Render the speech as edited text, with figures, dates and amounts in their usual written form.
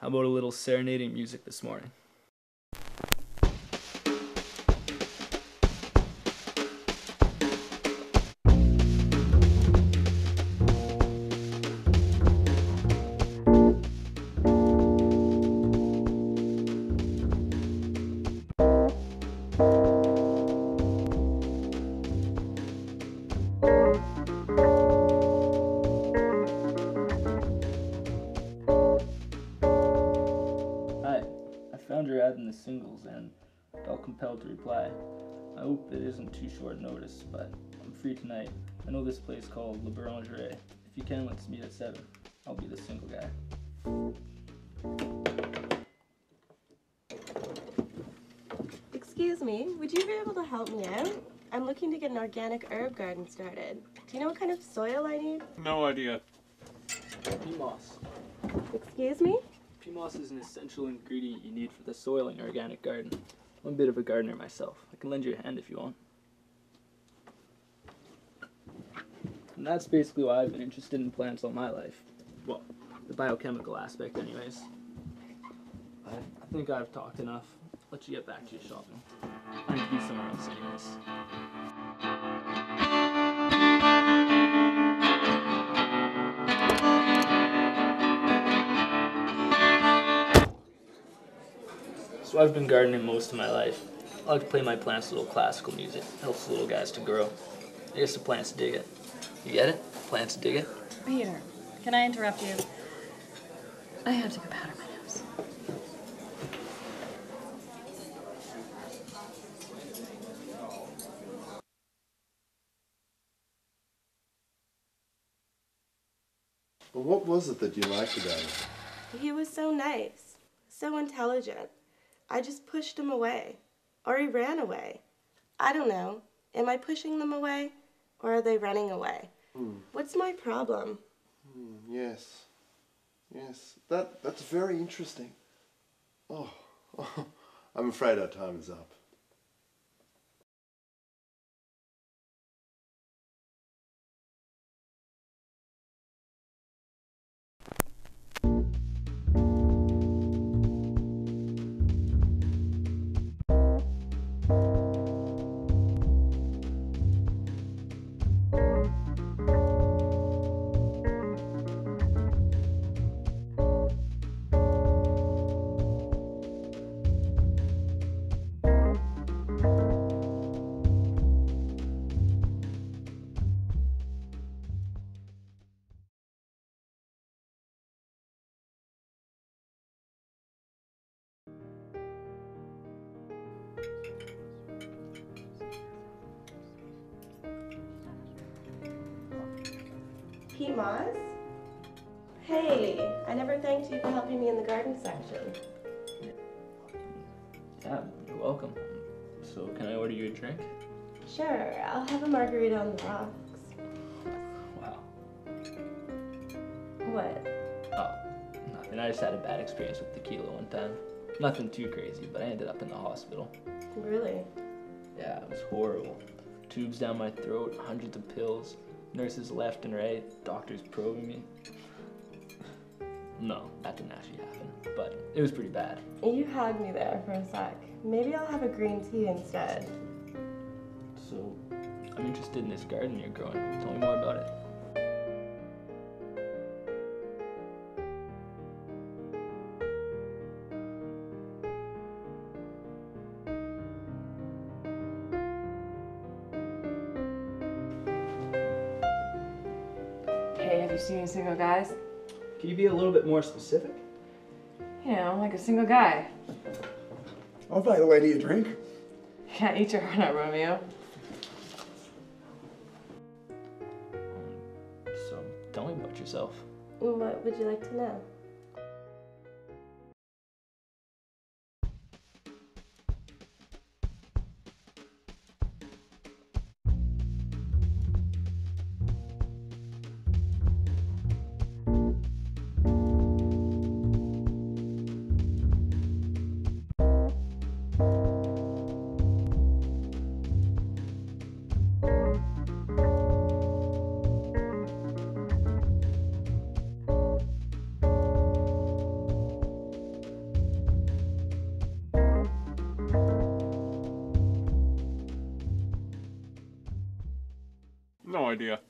How about a little serenading music this morning? You're adding the singles and felt compelled to reply. I hope it isn't too short notice, but I'm free tonight. I know this place called Le Brangerie. If you can, let's meet at 7. I'll be the single guy. Excuse me, would you be able to help me out? I'm looking to get an organic herb garden started. Do you know what kind of soil I need? No idea. Pete Moss. Excuse me? Pete moss is an essential ingredient you need for the soil in your organic garden. I'm a bit of a gardener myself. I can lend you a hand if you want. And that's basically why I've been interested in plants all my life. Well, the biochemical aspect anyways. I think I've talked enough. I'll let you get back to your shopping. I need to be somewhere else anyways. So I've been gardening most of my life. I like to play my plants a little classical music. It helps the little guys to grow. I guess the plants dig it. You get it? Plants dig it. Peter, can I interrupt you? I have to go powder my nose. Well, what was it that you liked about him? He was so nice, so intelligent. I just pushed him away, or he ran away. I don't know, am I pushing them away, or are they running away? What's my problem? Yes, that's very interesting. Oh, I'm afraid our time is up. Pete Moss? Hey, I never thanked you for helping me in the garden section. Yeah, you're welcome. So can I order you a drink? Sure, I'll have a margarita on the rocks. Wow. What? Oh, nothing. I just had a bad experience with tequila one time. Nothing too crazy, but I ended up in the hospital. Really? Yeah, it was horrible. Tubes down my throat, hundreds of pills. Nurses left and right, doctors probing me. No, that didn't actually happen, but it was pretty bad. You had me there for a sec. Maybe I'll have a green tea instead. So, I'm interested in this garden you're growing. Tell me more about it. Hey, have you seen any single guys? Can you be a little bit more specific? You know, like a single guy. Oh, by the way, do you drink? Yeah, eat your heart out, Romeo. So, tell me about yourself. What would you like to know? idea.